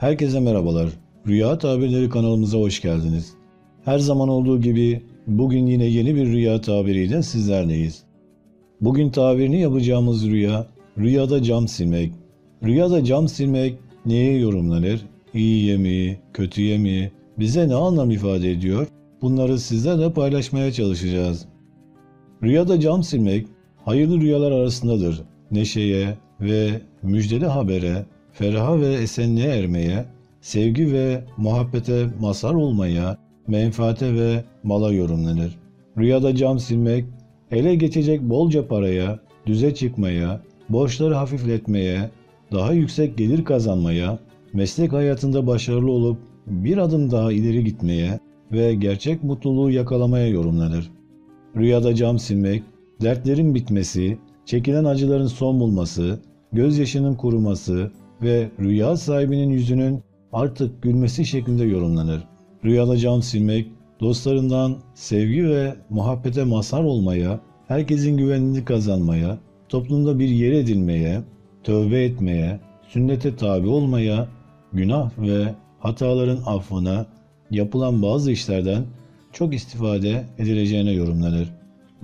Herkese merhabalar. Rüya Tabirleri kanalımıza hoş geldiniz. Her zaman olduğu gibi bugün yine yeni bir rüya tabiriyle sizlerleyiz. Bugün tabirini yapacağımız rüya, rüyada cam silmek. Rüyada cam silmek neye yorumlanır? İyiye mi, kötüye mi, bize ne anlam ifade ediyor? Bunları sizlerle paylaşmaya çalışacağız. Rüyada cam silmek, hayırlı rüyalar arasındadır. Neşeye ve müjdeli habere, feraha ve esenliğe ermeye, sevgi ve muhabbete mazhar olmaya, menfaate ve mala yorumlanır. Rüyada cam silmek, ele geçecek bolca paraya, düze çıkmaya, borçları hafifletmeye, daha yüksek gelir kazanmaya, meslek hayatında başarılı olup bir adım daha ileri gitmeye ve gerçek mutluluğu yakalamaya yorumlanır. Rüyada cam silmek, dertlerin bitmesi, çekilen acıların son bulması, gözyaşının kuruması ve rüya sahibinin yüzünün artık gülmesi şeklinde yorumlanır. Rüyada cam silmek, dostlarından sevgi ve muhabbete mazhar olmaya, herkesin güvenini kazanmaya, toplumda bir yer edinmeye, tövbe etmeye, sünnete tabi olmaya, günah ve hataların affına, yapılan bazı işlerden çok istifade edileceğine yorumlanır.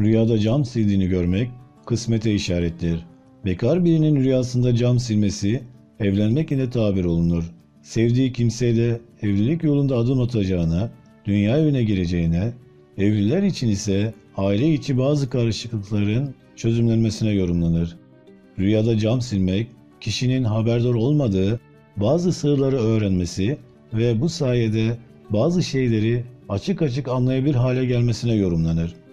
Rüyada cam sildiğini görmek kısmete işarettir. Bekar birinin rüyasında cam silmesi evlenmek ile tabir olunur. Sevdiği kimseyle evlilik yolunda adım atacağına, dünya evine gireceğine, evliler için ise aile içi bazı karışıklıkların çözümlenmesine yorumlanır. Rüyada cam silmek, kişinin haberdar olmadığı bazı sırları öğrenmesi ve bu sayede bazı şeyleri açık açık anlayabilir hale gelmesine yorumlanır.